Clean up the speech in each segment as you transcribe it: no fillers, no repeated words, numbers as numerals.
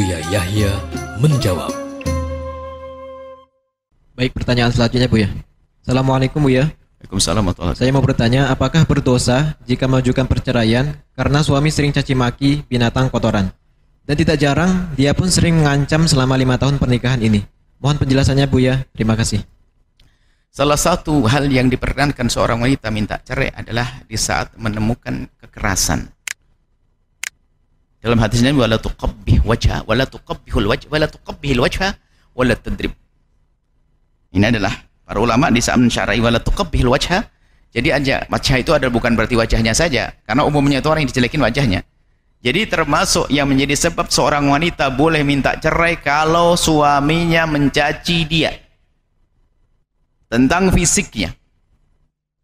Buya Yahya menjawab. Baik, pertanyaan selanjutnya Buya. Assalamualaikum Buya. Waalaikumsalam warahmatullahi wabarakatuh. Saya mau bertanya, apakah berdosa jika mengajukan perceraian karena suami sering caci maki binatang kotoran? Dan tidak jarang dia pun sering mengancam selama 5 tahun pernikahan ini. Mohon penjelasannya Buya. Terima kasih. Salah satu hal yang dipertahankan seorang wanita minta cerai adalah di saat menemukan kekerasan. Dalam hadis Nabi, wala tuqabbih wajha, wala tuqabbihul wajh, wala tuqabbihil wajha, wala tadrib. Ini adalah para ulama di saat mensyarahi wala tuqabbihil wajha. Jadi aja wajah itu adalah bukan berarti wajahnya saja, karena umumnya itu orang yang dijelekin wajahnya. Jadi termasuk yang menjadi sebab seorang wanita boleh minta cerai kalau suaminya mencaci dia tentang fisiknya.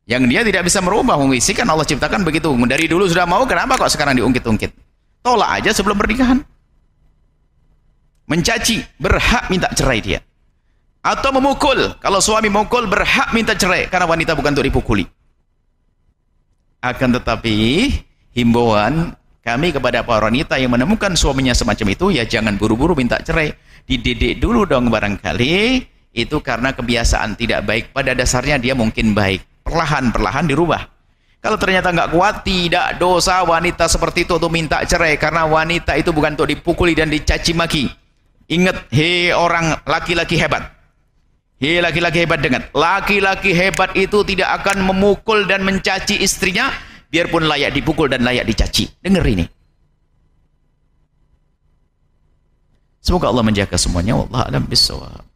Yang dia tidak bisa merubah, fisik kan Allah ciptakan begitu. Dari dulu sudah mau, kenapa kok sekarang diungkit-ungkit? Tolak aja sebelum pernikahan. Mencaci, berhak minta cerai dia. Atau memukul, kalau suami memukul berhak minta cerai, karena wanita bukan untuk dipukuli. Akan tetapi himbauan kami kepada para wanita yang menemukan suaminya semacam itu, ya jangan buru-buru minta cerai, dididik dulu dong barangkali. Itu karena kebiasaan tidak baik, pada dasarnya dia mungkin baik, perlahan-perlahan dirubah. Kalau ternyata nggak kuat, tidak dosa wanita seperti itu untuk minta cerai, karena wanita itu bukan untuk dipukuli dan dicaci maki. Ingat, hei orang laki-laki hebat. Hei laki-laki hebat, dengar. Laki-laki hebat itu tidak akan memukul dan mencaci istrinya, biarpun layak dipukul dan layak dicaci. Dengar ini. Semoga Allah menjaga semuanya. Wallahu a'lam bishshawab.